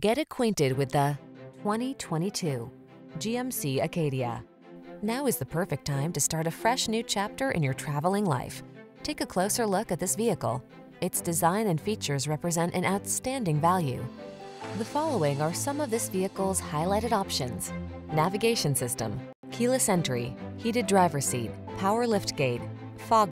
Get acquainted with the 2022 GMC Acadia. Now is the perfect time to start a fresh new chapter in your traveling life. Take a closer look at this vehicle. Its design and features represent an outstanding value. The following are some of this vehicle's highlighted options: navigation system, keyless entry, heated driver's seat, power liftgate, fog